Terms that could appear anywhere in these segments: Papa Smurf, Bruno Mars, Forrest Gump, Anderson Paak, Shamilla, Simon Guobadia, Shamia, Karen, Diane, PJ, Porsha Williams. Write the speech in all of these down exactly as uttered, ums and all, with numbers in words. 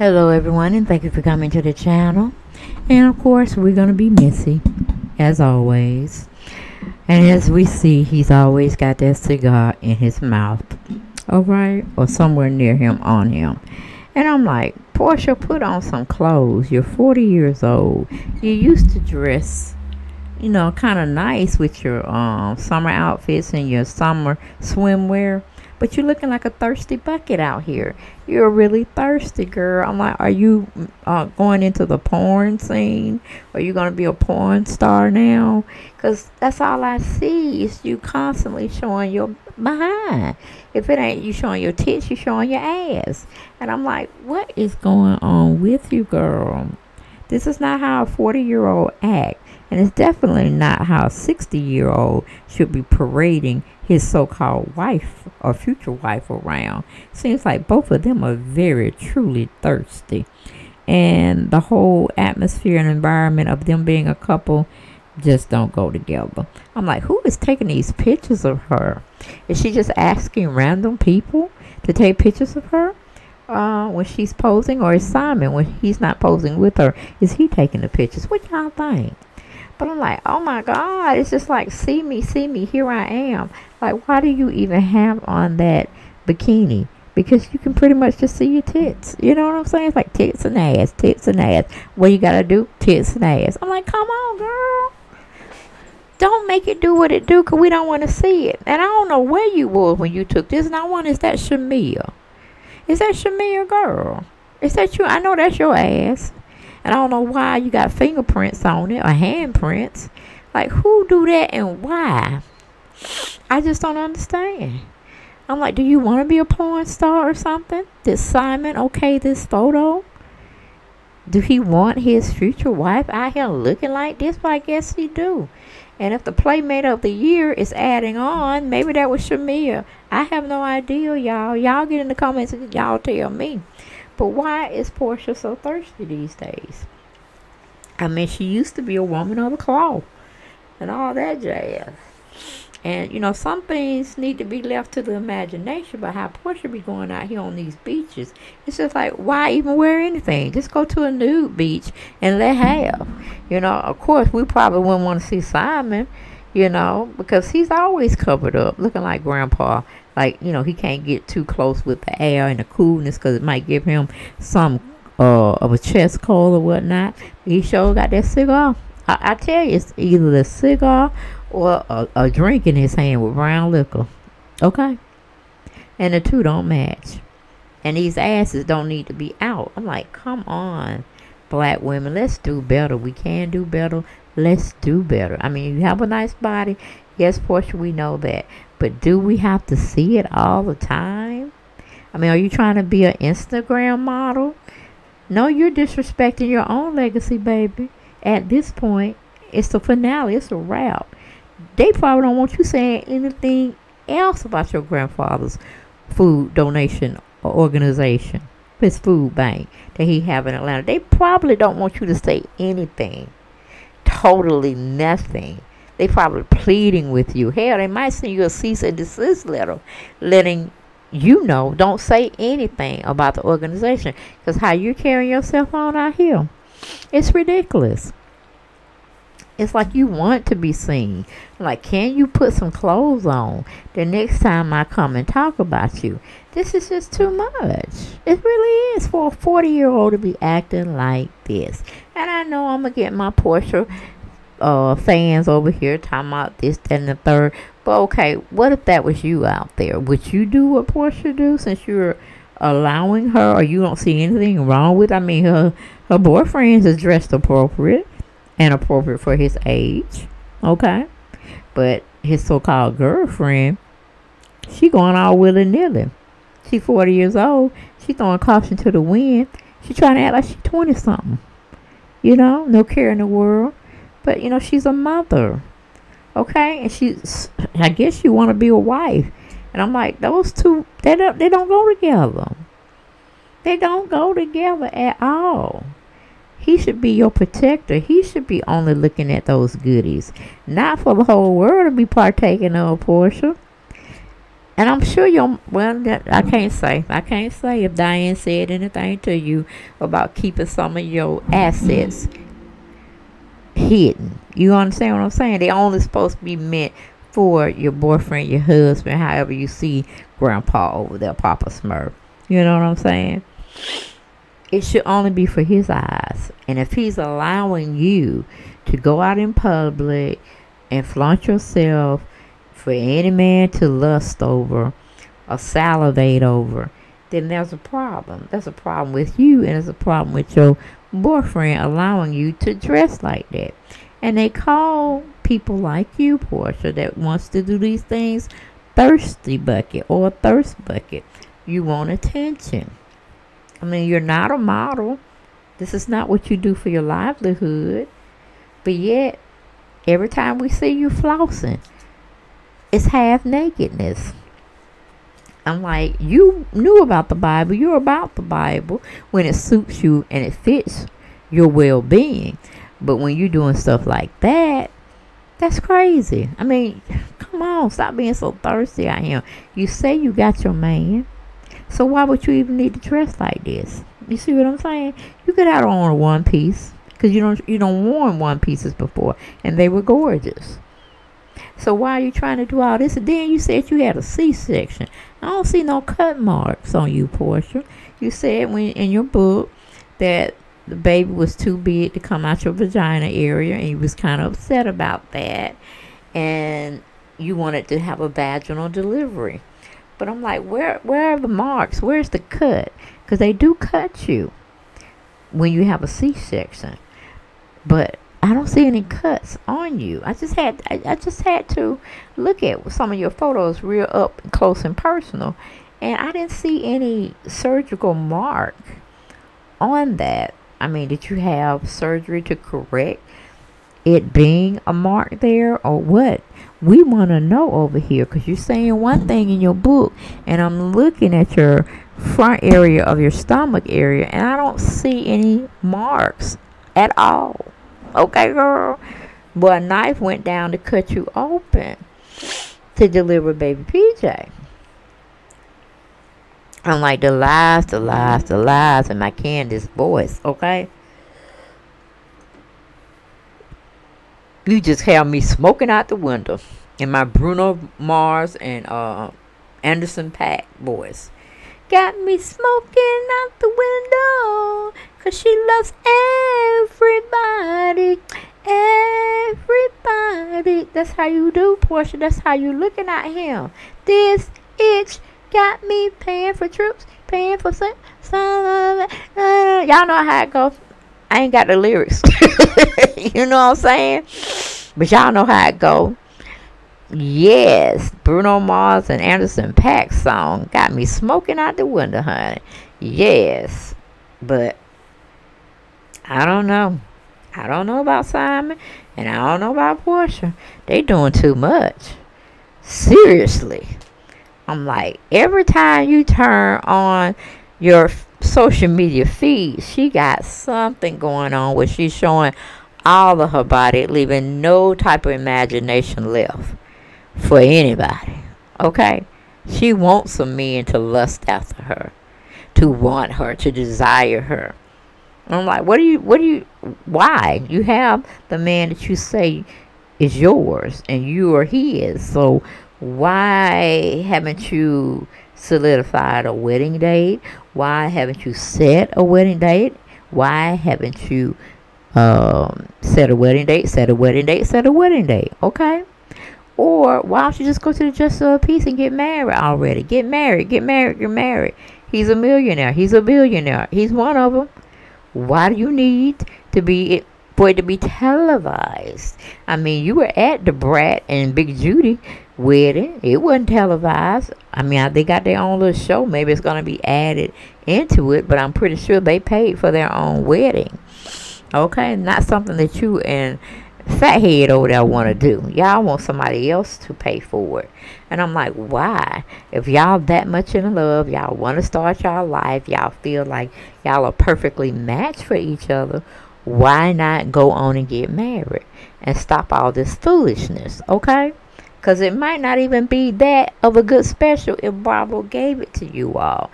Hello everyone, and thank you for coming to the channel. And of course we're going to be Missy as always, and as we see, he's always got that cigar in his mouth, alright, or somewhere near him, on him. And I'm like, Porsha, put on some clothes. You're forty years old. You used to dress, you know, kind of nice with your um, summer outfits and your summer swimwear. But you're looking like a thirsty bucket out here. You're really thirsty, girl. I'm like, are you uh, going into the porn scene? Are you going to be a porn star now? Because that's all I see is you constantly showing your behind. If it ain't you showing your tits, you showing your ass. And I'm like, what is going on with you, girl? This is not how a forty-year-old acts. And it's definitely not how a sixty-year-old should be parading his so-called wife or future wife around. Seems like both of them are very, truly thirsty. And the whole atmosphere and environment of them being a couple just don't go together. I'm like, who is taking these pictures of her? Is she just asking random people to take pictures of her? Uh, when she's posing, or is Simon, when he's not posing with her, is he taking the pictures? What y'all think? But I'm like, oh my God, it's just like, see me, see me, here I am. Like, why do you even have on that bikini? Because you can pretty much just see your tits. You know what I'm saying? It's like tits and ass, tits and ass. What you gotta do? Tits and ass. I'm like, come on, girl. Don't make it do what it do, because we don't want to see it. And I don't know where you were when you took this. And I wonder, is that Shamilla? Is that Shamilla, girl? Is that you? I know that's your ass. And I don't know why you got fingerprints on it, or handprints. Like, who do that and why? I just don't understand. I'm like, do you want to be a porn star or something? Did Simon okay this photo? Do he want his future wife out here looking like this? Well, I guess he do. And if the Playmate of the Year is adding on, maybe that was Shamia. I have no idea, y'all. Y'all get in the comments and y'all tell me. But why is Porsha so thirsty these days? I mean, she used to be a woman of the cloth and all that jazz. And, you know, some things need to be left to the imagination. But how Porsha be going out here on these beaches? It's just like, why even wear anything? Just go to a nude beach and let have. You know, of course, we probably wouldn't want to see Simon, you know, because he's always covered up, looking like Grandpa. Like, you know, he can't get too close with the air and the coolness, because it might give him some uh, of a chest cold or whatnot. But he sure got that cigar. I, I tell you, it's either the cigar or a, a drink in his hand with brown liquor. Okay? And the two don't match. And these asses don't need to be out. I'm like, come on, black women. Let's do better. We can do better. Let's do better. I mean, you have a nice body. Yes, Porsha, we know that. But do we have to see it all the time? I mean, are you trying to be an Instagram model? No, you're disrespecting your own legacy, baby. At this point, it's the finale. It's a wrap. They probably don't want you saying anything else about your grandfather's food donation organization, his food bank that he have in Atlanta. They probably don't want you to say anything. Totally nothing. They probably pleading with you. Hell, they might send you a cease and desist letter, letting you know, don't say anything about the organization. Because how you carrying yourself on out here, it's ridiculous. It's like you want to be seen. Like, can you put some clothes on the next time I come and talk about you? This is just too much. It really is for a forty-year-old to be acting like this. And I know I'm going to get my Porsha Uh, fans over here talking about this, that, and the third. But okay, what if that was you out there? Would you do what Porsha do, since you're allowing her, or you don't see anything wrong with? I mean, her her boyfriend is dressed appropriate and appropriate for his age, okay? But his so-called girlfriend, she going all willy-nilly. She forty years old. She throwing caution to the wind. She trying to act like she twenty something. You know, no care in the world. But, you know, she's a mother, okay? And she's, I guess you want to be a wife. And I'm like, those two, they don't, they don't go together. They don't go together at all. He should be your protector. He should be only looking at those goodies. Not for the whole world to be partaking of, Porsha. And I'm sure your, well, that I can't say. I can't say if Diane said anything to you about keeping some of your assets hidden. You understand what I'm saying? They only supposed to be meant for your boyfriend, your husband, however you see Grandpa over there, Papa Smurf. You know what I'm saying? It should only be for his eyes. And if he's allowing you to go out in public and flaunt yourself for any man to lust over or salivate over, then there's a problem. There's a problem with you, and there's a problem with your boyfriend allowing you to dress like that. And they call people like you, Porsha, that wants to do these things, thirsty bucket or thirst bucket. You want attention. I mean, you're not a model. This is not what you do for your livelihood. But yet, every time we see you flossing, it's half nakedness. I'm like, you knew about the Bible. You're about the Bible when it suits you and it fits your well-being. But when you're doing stuff like that, that's crazy. I mean, come on. Stop being so thirsty I am. You say you got your man. So why would you even need to dress like this? You see what I'm saying? You could have on a one piece, because you don't you don't worn one pieces before, and they were gorgeous. So why are you trying to do all this? And then you said you had a C-section. I don't see no cut marks on you, Porsha. You said when in your book that the baby was too big to come out your vagina area, and you was kind of upset about that, and you wanted to have a vaginal delivery. But I'm like, where, where are the marks? Where's the cut? Because they do cut you when you have a C-section. But I don't see any cuts on you. I just had, I, I just had to look at some of your photos real up close and personal, and I didn't see any surgical mark on that. I mean, did you have surgery to correct it being a mark there, or what? We want to know over here, because you're saying one thing in your book, and I'm looking at your front area of your stomach area, and I don't see any marks at all. Okay, girl? But a knife went down to cut you open to deliver baby P J. I'm like, the lies, the lies, the lies in my Candace voice, okay? You just have me smoking out the window in my Bruno Mars and uh, Anderson Paak voice. Got me smoking out the window, because she loves everybody, everybody. That's how you do, Porsha. That's how you looking at him. This itch got me paying for trips, paying for some. some uh, y'all know how it goes. I ain't got the lyrics. You know what I'm saying? But y'all know how it go. Yes, Bruno Mars and Anderson Paak song got me smoking out the window, honey. Yes. But I don't know. I don't know about Simon, and I don't know about Porsha. They doing too much. Seriously. I'm like, every time you turn on your social media feed, she got something going on where she's showing all of her body, leaving no type of imagination left for anybody. Okay? She wants some men to lust after her, to want her, to desire her. And I'm like, what do you, what do you, why? You have the man that you say is yours, and you are his. So why haven't you solidified a wedding date? Why haven't you set a wedding date? Why haven't you um set a wedding date, set a wedding date, set a wedding date? Okay? Or why don't you just go to the Just a Piece and get married already? Get married, get married, get married. He's a millionaire, he's a billionaire, he's one of them. Why do you need to be for it to be televised? I mean, you were at the Brat and Big Judy wedding. It wasn't televised. I mean, they got their own little show. Maybe it's going to be added into it, but I'm pretty sure they paid for their own wedding. Okay? Not something that you and Fathead over there want to do. Y'all want somebody else to pay for it. And I'm like, why? If y'all that much in love, y'all want to start y'all life, y'all feel like y'all are perfectly matched for each other, why not go on and get married and stop all this foolishness? Okay? because it might not even be that of a good special if Bravo gave it to you all.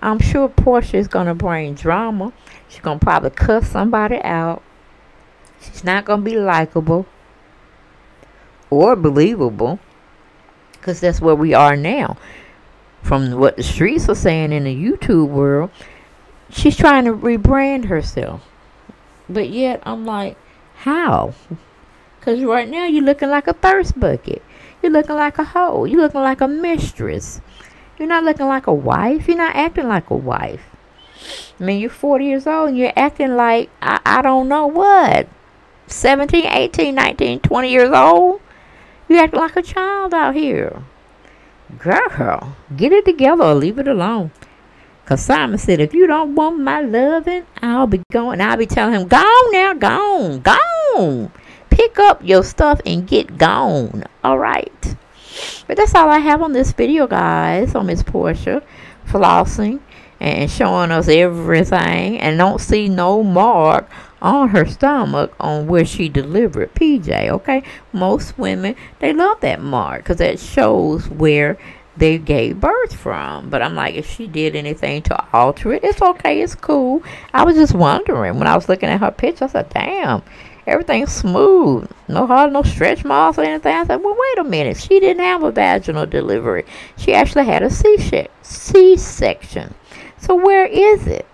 I'm sure Porsha is going to bring drama. She's going to probably cuss somebody out. She's not going to be likable or believable, because that's where we are now. From what the streets are saying in the YouTube world, she's trying to rebrand herself. But yet, I'm like, how? Because right now, you're looking like a thirst bucket. You're looking like a hoe. You're looking like a mistress. You're not looking like a wife. You're not acting like a wife. I mean, you're forty years old and you're acting like, I, I don't know what, seventeen, eighteen, nineteen, twenty years old? You act like a child out here. Girl, get it together or leave it alone. Because Simon said, if you don't want my loving, I'll be going. I'll be telling him, gone now, gone, gone. Pick up your stuff and get gone. All right. But that's all I have on this video, guys, on Miss Porsha flossing and showing us everything, and don't see no mark on her stomach on where she delivered P J. Okay, most women, they love that mark because that shows where they gave birth from. But I'm like, if she did anything to alter it, it's okay, it's cool. I was just wondering when I was looking at her picture. I said, damn, everything's smooth. No hard, no stretch marks or anything. I said, well, wait a minute. She didn't have a vaginal delivery. She actually had a C-section. So where is it?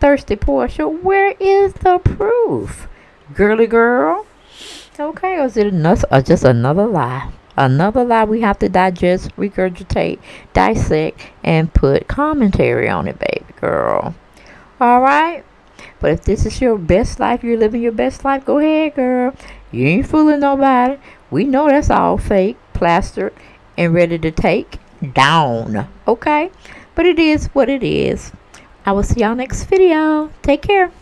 Thirsty Porsha, where is the proof? Girly girl? Okay, or is it another, or just another lie? Another lie we have to digest, regurgitate, dissect, and put commentary on it, baby girl. All right? But if this is your best life, you're living your best life, go ahead, girl. You ain't fooling nobody. We know that's all fake, plastered, and ready to take down. Okay? But it is what it is. I will see y'all next video. Take care.